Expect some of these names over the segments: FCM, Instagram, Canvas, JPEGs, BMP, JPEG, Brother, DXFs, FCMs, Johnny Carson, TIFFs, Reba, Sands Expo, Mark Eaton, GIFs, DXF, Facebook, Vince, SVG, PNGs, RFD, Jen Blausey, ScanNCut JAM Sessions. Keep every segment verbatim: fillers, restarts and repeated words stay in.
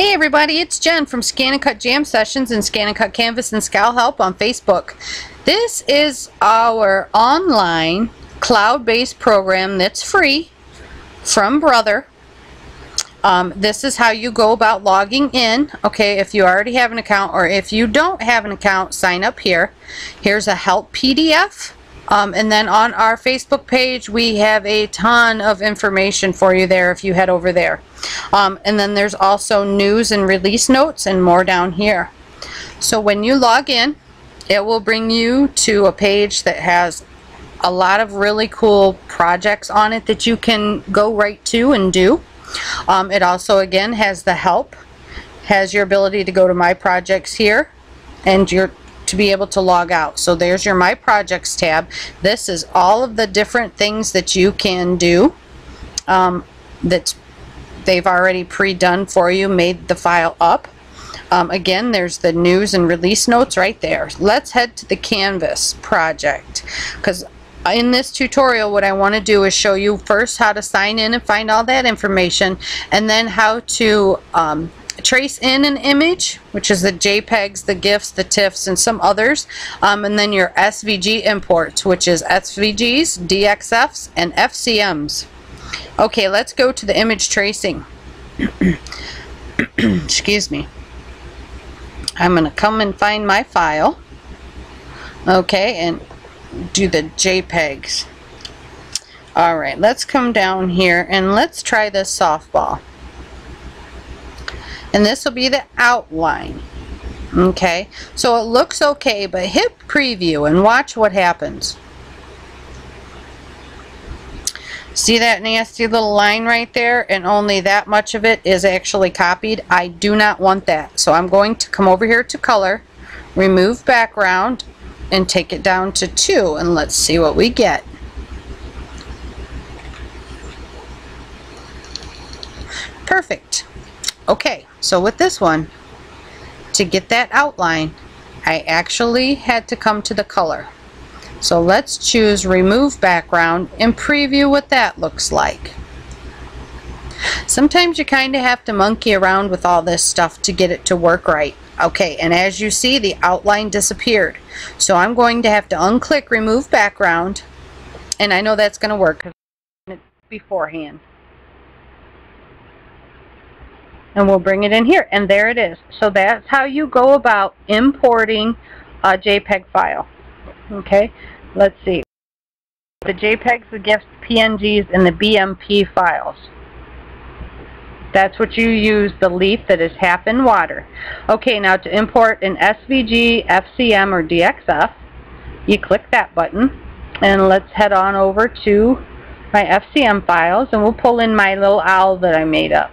Hey everybody, it's Jen from Scan and Cut Jam Sessions and Scan and Cut Canvas and Scowl Help on Facebook. This is our online cloud-based program that's free from Brother. Um, this is how you go about logging in. Okay, if you already have an account, or if you don't have an account, sign up here. Here's a help P D F. Um, and then on our Facebook page, we have a ton of information for you there if you head over there. Um, and then there's also news and release notes and more down here. So when you log in, it will bring you to a page that has a lot of really cool projects on it that you can go right to and do. Um, it also, again, has the help, has your ability to go to My Projects here, and your to be able to log out. So there's your My Projects tab. This is all of the different things that you can do um, that they've already pre-done for you, made the file up. Um, again, there's the news and release notes right there. Let's head to the Canvas project, because in this tutorial what I want to do is show you first how to sign in and find all that information, and then how to um, trace in an image, which is the JPEGs, the GIFs, the TIFFs, and some others, um, and then your S V G imports, which is S V Gs, D X Fs, and F C Ms. Okay, let's go to the image tracing. Excuse me. I'm going to come and find my file, okay, and do the JPEGs. Alright, let's come down here and let's try this softball. And this will be the outline. Okay, so it looks okay, but hit preview and watch what happens. See that nasty little line right there? And only that much of it is actually copied. I do not want that. So I'm going to come over here to color, remove background, and take it down to two, and let's see what we get. Perfect. Okay, so with this one, to get that outline, I actually had to come to the color. So let's choose remove background and preview what that looks like. Sometimes you kind of have to monkey around with all this stuff to get it to work right. Okay, and as you see, the outline disappeared. So I'm going to have to unclick remove background, and I know that's going to work because I've done it beforehand. And we'll bring it in here, and there it is. So that's how you go about importing a JPEG file. Okay, let's see. The JPEGs, the GIFs, P N Gs, and the B M P files. That's what you use, the leaf that is half in water. Okay, now to import an S V G, F C M, or D X F, you click that button, and let's head on over to my F C M files, and we'll pull in my little owl that I made up.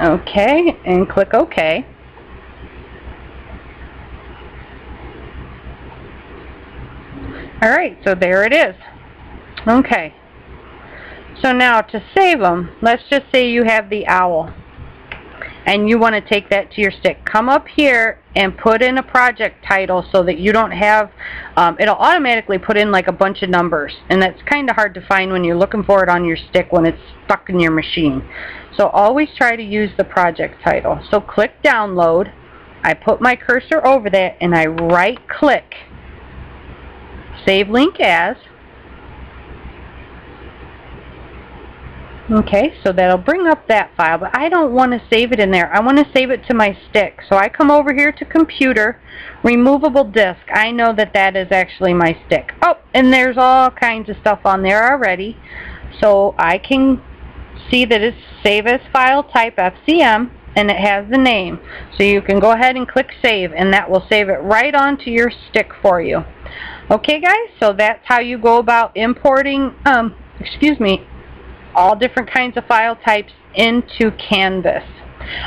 Okay, and click OK. Alright, so there it is. Okay, so now to save them, let's just say you have the owl and you want to take that to your stick. Come up here and put in a project title so that you don't have, um, it'll automatically put in like a bunch of numbers, and that's kind of hard to find when you're looking for it on your stick when it's stuck in your machine. So always try to use the project title. So click download. I put my cursor over that and I right click. Save link as. Okay, so that'll bring up that file, but I don't want to save it in there. I want to save it to my stick. So I come over here to computer, removable disk. I know that that is actually my stick. Oh, and there's all kinds of stuff on there already. So I can see that it's save as file type F C M, and it has the name. So you can go ahead and click save, and that will save it right onto your stick for you. Okay guys, so that's how you go about importing, um, excuse me, all different kinds of file types into Canvas.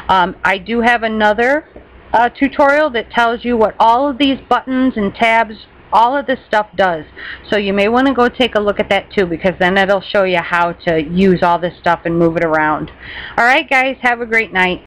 Um, I do have another uh, tutorial that tells you what all of these buttons and tabs, all of this stuff does. So you may want to go take a look at that too, because then it'll show you how to use all this stuff and move it around. Alright guys, have a great night.